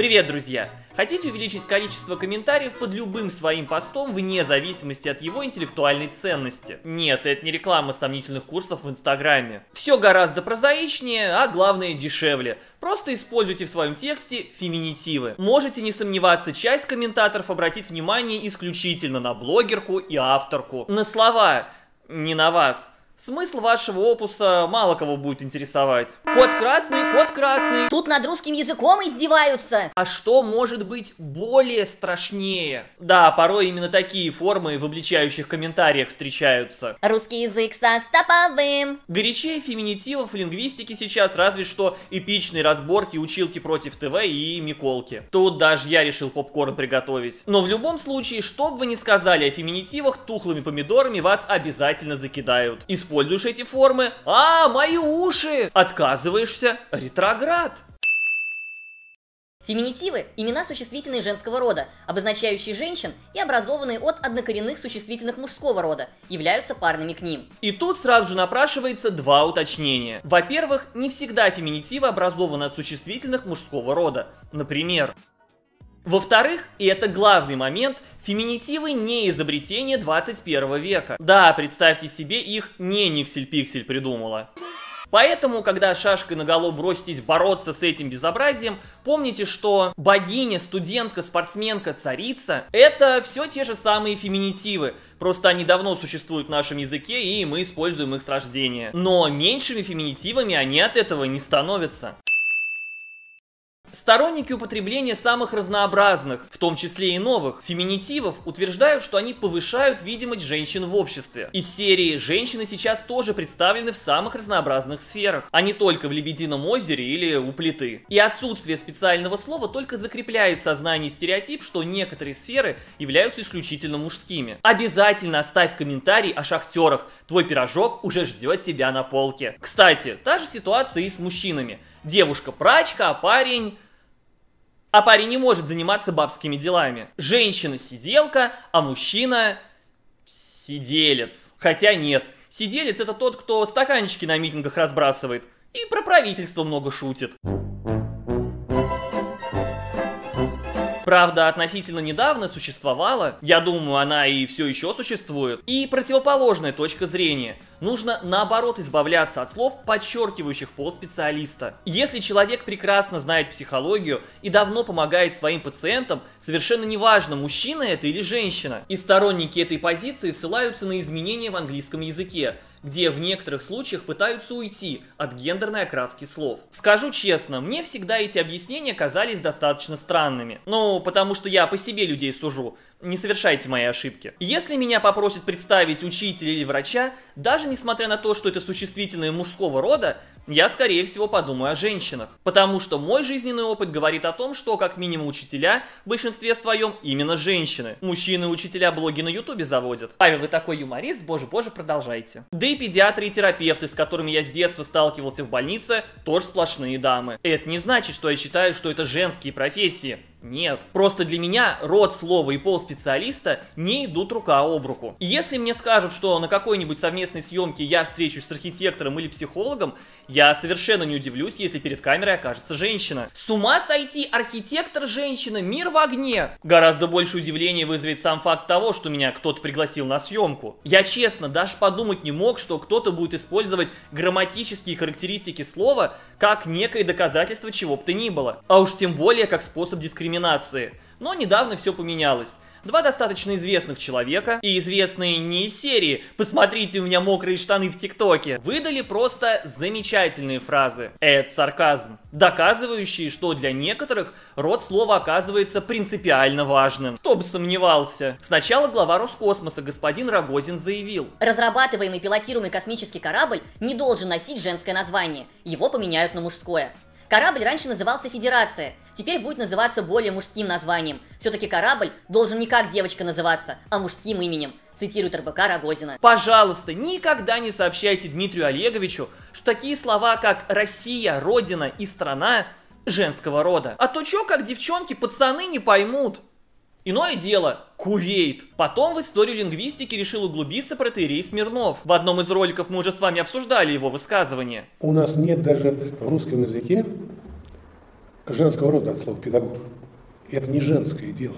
Привет, друзья! Хотите увеличить количество комментариев под любым своим постом вне зависимости от его интеллектуальной ценности? Нет, это не реклама сомнительных курсов в Инстаграме. Все гораздо прозаичнее, а главное дешевле. Просто используйте в своем тексте феминитивы. Можете не сомневаться, часть комментаторов обратит внимание исключительно на блогерку и авторку. На слова, не на вас. Смысл вашего опуса мало кого будет интересовать. Кот красный, кот красный. Тут над русским языком издеваются. А что может быть более страшнее? Да, порой именно такие формы в обличающих комментариях встречаются. Русский язык со Астаповым. Горячее феминитивов в лингвистике сейчас разве что эпичные разборки училки против ТВ и Миколки. Тут даже я решил попкорн приготовить. Но в любом случае, что бы вы ни сказали о феминитивах, тухлыми помидорами вас обязательно закидают. Используешь эти формы? А, мои уши! Отказываешься? Ретроград! Феминитивы – имена существительные женского рода, обозначающие женщин и образованные от однокоренных существительных мужского рода, являются парными к ним. И тут сразу же напрашивается два уточнения. Во-первых, не всегда феминитивы образованы от существительных мужского рода. Например... Во-вторых, и это главный момент, феминитивы не изобретение 21 века. Да, представьте себе, их не Никсель-Пиксель придумала. Поэтому, когда шашкой наголо броситесь бороться с этим безобразием, помните, что богиня, студентка, спортсменка, царица – это все те же самые феминитивы. Просто они давно существуют в нашем языке, и мы используем их с рождения. Но меньшими феминитивами они от этого не становятся. Сторонники употребления самых разнообразных, в том числе и новых, феминитивов утверждают, что они повышают видимость женщин в обществе. Из серии «Женщины сейчас тоже представлены в самых разнообразных сферах», а не только в «Лебедином озере» или «У плиты». И отсутствие специального слова только закрепляет в сознании стереотип, что некоторые сферы являются исключительно мужскими. Обязательно оставь комментарий о шахтерах, твой пирожок уже ждет тебя на полке. Кстати, та же ситуация и с мужчинами. Девушка прачка, а парень... не может заниматься бабскими делами. Женщина сиделка, а мужчина сиделец. Хотя нет, сиделец это тот, кто стаканчики на митингах разбрасывает и про правительство много шутит. Правда, относительно недавно существовала, я думаю, она и все еще существует, и противоположная точка зрения. Нужно, наоборот, избавляться от слов, подчеркивающих пол специалиста. Если человек прекрасно знает психологию и давно помогает своим пациентам, совершенно неважно, мужчина это или женщина. И сторонники этой позиции ссылаются на изменения в английском языке, где в некоторых случаях пытаются уйти от гендерной окраски слов. Скажу честно, мне всегда эти объяснения казались достаточно странными. Ну, потому что я по себе людей сужу. Не совершайте мои ошибки. Если меня попросят представить учителя или врача, даже несмотря на то, что это существительное мужского рода, я, скорее всего, подумаю о женщинах. Потому что мой жизненный опыт говорит о том, что, как минимум, учителя в большинстве своем именно женщины. Мужчины-учителя блоги на Ютубе заводят. Павел, вы такой юморист, боже-боже, продолжайте. Да и педиатры и терапевты, с которыми я с детства сталкивался в больнице, тоже сплошные дамы. Это не значит, что я считаю, что это женские профессии. Нет. Просто для меня род слова и пол специалиста не идут рука об руку. Если мне скажут, что на какой-нибудь совместной съемке я встречусь с архитектором или психологом, я совершенно не удивлюсь, если перед камерой окажется женщина. С ума сойти, архитектор женщина, мир в огне! Гораздо больше удивления вызовет сам факт того, что меня кто-то пригласил на съемку. Я честно даже подумать не мог, что кто-то будет использовать грамматические характеристики слова как некое доказательство чего бы то ни было. А уж тем более как способ дискриминации. Но недавно все поменялось. Два достаточно известных человека, и известные не из серии «Посмотрите, у меня мокрые штаны в ТикТоке», выдали просто замечательные фразы. Это сарказм, доказывающие, что для некоторых род слова оказывается принципиально важным. Кто бы сомневался. Сначала глава Роскосмоса господин Рогозин заявил: разрабатываемый и пилотируемый космический корабль не должен носить женское название, его поменяют на мужское. Корабль раньше назывался «Федерация», теперь будет называться более мужским названием. Все-таки корабль должен не как девочка называться, а мужским именем, цитирует РБК Рогозина. Пожалуйста, никогда не сообщайте Дмитрию Олеговичу, что такие слова, как «Россия», «Родина» и «Страна» женского рода. А то чё, как девчонки, пацаны не поймут. Иное дело – Кувейт. Потом в историю лингвистики решил углубиться протоиерей Смирнов. В одном из роликов мы уже с вами обсуждали его высказывание. У нас нет даже в русском языке женского рода от слова «педагог». И это не женское дело.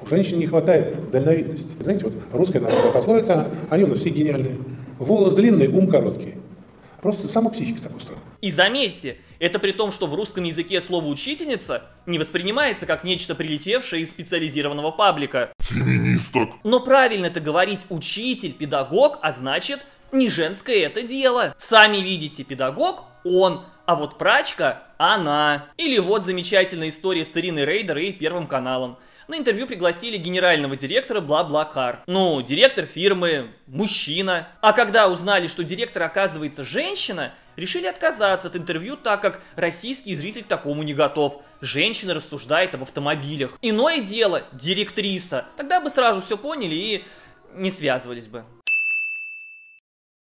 У женщин не хватает дальновидности. Знаете, вот русская народная пословица, они у нас все гениальные. Волос длинный, ум короткий. Просто сама психика так устроена. И заметьте, это при том, что в русском языке слово «учительница» не воспринимается как нечто прилетевшее из специализированного паблика. Феминисток. Но правильно это говорить «учитель», «педагог», а значит, не женское это дело. Сами видите, педагог – он, а вот прачка – она. Или вот замечательная история с Ириной Рейдер и Первым каналом. На интервью пригласили генерального директора BlaBlaCar. Ну, директор фирмы, мужчина. А когда узнали, что директор оказывается женщина, решили отказаться от интервью, так как российский зритель к такому не готов. Женщина рассуждает об автомобилях. Иное дело, директриса. Тогда бы сразу все поняли и не связывались бы.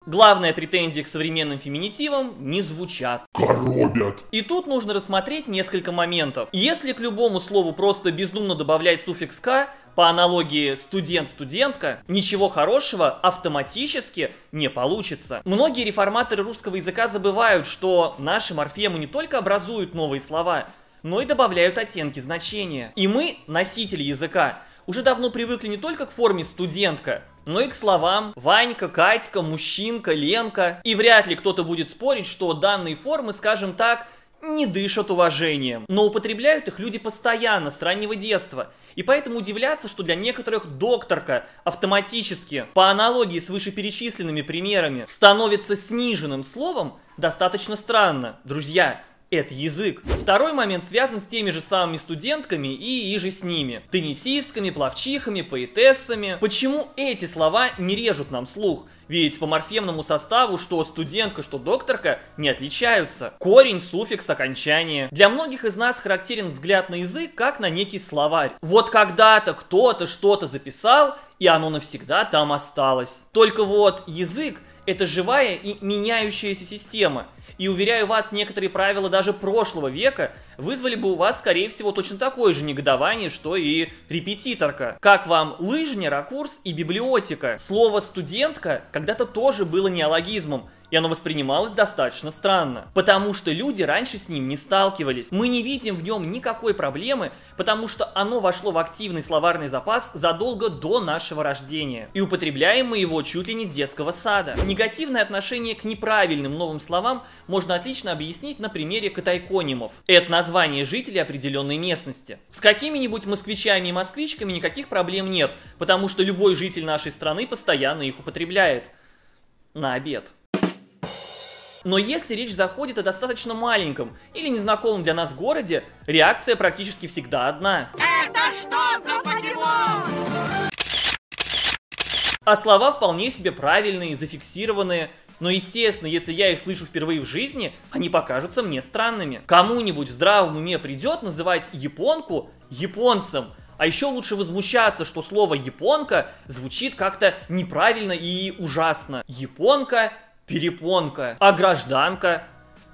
Главная претензия к современным феминитивам – не звучат. Коробят. И тут нужно рассмотреть несколько моментов. Если к любому слову просто бездумно добавлять суффикс «к», по аналогии «студент-студентка», ничего хорошего автоматически не получится. Многие реформаторы русского языка забывают, что наши морфемы не только образуют новые слова, но и добавляют оттенки значения. И мы, носители языка, уже давно привыкли не только к форме «студентка», но и к словам «Ванька», «Катька», «Мужчинка», «Ленка». И вряд ли кто-то будет спорить, что данные формы, скажем так, не дышат уважением. Но употребляют их люди постоянно, с раннего детства. И поэтому удивляться, что для некоторых «докторка» автоматически, по аналогии с вышеперечисленными примерами, становится сниженным словом, достаточно странно. Друзья, это язык. Второй момент связан с теми же самыми студентками и иже с ними. Теннисистками, пловчихами, поэтессами. Почему эти слова не режут нам слух? Ведь по морфемному составу, что студентка, что докторка, не отличаются. Корень, суффикс, окончание. Для многих из нас характерен взгляд на язык, как на некий словарь. Вот когда-то кто-то что-то записал, и оно навсегда там осталось. Только вот язык — это живая и меняющаяся система. И, уверяю вас, некоторые правила даже прошлого века вызвали бы у вас, скорее всего, точно такое же негодование, что и репетиторка. Как вам лыжня, ракурс и библиотека? Слово «студентка» когда-то тоже было неологизмом, и оно воспринималось достаточно странно, потому что люди раньше с ним не сталкивались. Мы не видим в нем никакой проблемы, потому что оно вошло в активный словарный запас задолго до нашего рождения. И употребляем мы его чуть ли не с детского сада. Негативное отношение к неправильным новым словам можно отлично объяснить на примере катайконимов. Это название жителей определенной местности. С какими-нибудь москвичами и москвичками никаких проблем нет, потому что любой житель нашей страны постоянно их употребляет. На обед. Но если речь заходит о достаточно маленьком или незнакомом для нас городе, реакция практически всегда одна. Это что за покемон? А слова вполне себе правильные, зафиксированные. Но, естественно, если я их слышу впервые в жизни, они покажутся мне странными. Кому-нибудь в здравом уме придет называть японку японцем. А еще лучше возмущаться, что слово «японка» звучит как-то неправильно и ужасно. Японка... перепонка, а гражданка.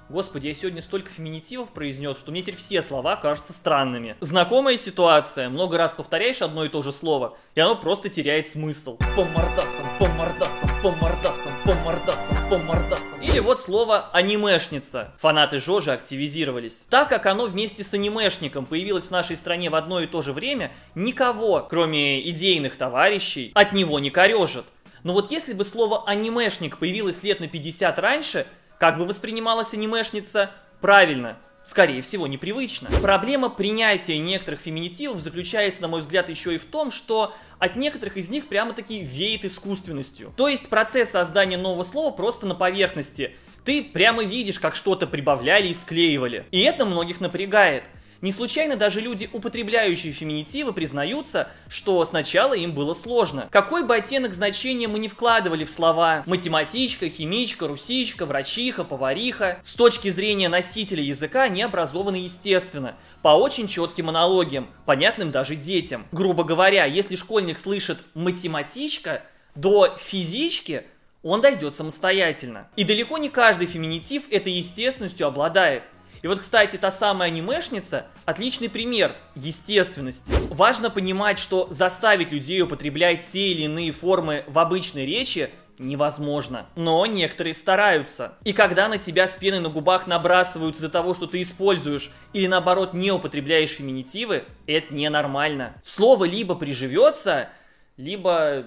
Господи, я сегодня столько феминитивов произнес, что мне теперь все слова кажутся странными. Знакомая ситуация, много раз повторяешь одно и то же слово, и оно просто теряет смысл. По мордасам, по мордасам, по мордасам, по мордасам, по мордасам. Или вот слово «анимешница». Фанаты Жожи активизировались. Так как оно вместе с анимешником появилось в нашей стране в одно и то же время, никого, кроме идейных товарищей, от него не корежит. Но вот если бы слово «анимешник» появилось лет на 50 раньше, как бы воспринималась анимешница? Правильно, скорее всего, непривычно. Проблема принятия некоторых феминитивов заключается, на мой взгляд, еще и в том, что от некоторых из них прямо-таки веет искусственностью. То есть процесс создания нового слова просто на поверхности. Ты прямо видишь, как что-то прибавляли и склеивали. И это многих напрягает. Не случайно даже люди, употребляющие феминитивы, признаются, что сначала им было сложно. Какой бы оттенок значения мы не вкладывали в слова «математичка», «химичка», «русичка», «врачиха», «повариха», с точки зрения носителя языка они образованы естественно, по очень четким аналогиям, понятным даже детям. Грубо говоря, если школьник слышит «математичка» до «физички», он дойдет самостоятельно. И далеко не каждый феминитив этой естественностью обладает. И вот, кстати, та самая анимешница – отличный пример естественности. Важно понимать, что заставить людей употреблять те или иные формы в обычной речи невозможно. Но некоторые стараются. И когда на тебя спины на губах набрасываются из-за того, что ты используешь или наоборот не употребляешь феминитивы, это ненормально. Слово либо приживется, либо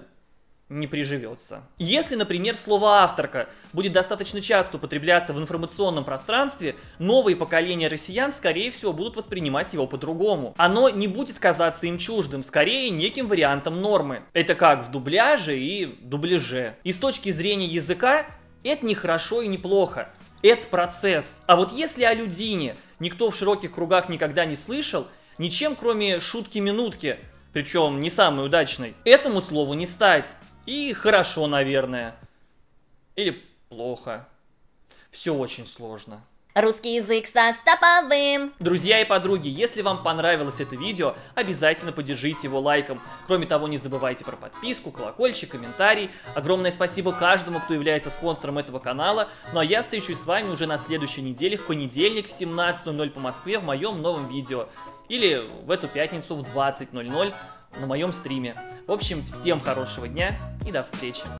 не приживется. Если, например, слово «авторка» будет достаточно часто употребляться в информационном пространстве, новые поколения россиян, скорее всего, будут воспринимать его по-другому. Оно не будет казаться им чуждым, скорее неким вариантом нормы. Это как в дубляже и дубляже. И с точки зрения языка, это не хорошо и не плохо. Это процесс. А вот если о людине никто в широких кругах никогда не слышал, ничем кроме шутки-минутки, причем не самой удачной, этому слову не стать. И хорошо, наверное. Или плохо. Все очень сложно. Русский язык с Астаповым. Друзья и подруги, если вам понравилось это видео, обязательно поддержите его лайком. Кроме того, не забывайте про подписку, колокольчик, комментарий. Огромное спасибо каждому, кто является спонсором этого канала. Ну а я встречусь с вами уже на следующей неделе, в понедельник в 17:00 по Москве в моем новом видео. Или в эту пятницу в 20:00. На моем стриме. В общем, всем хорошего дня и до встречи.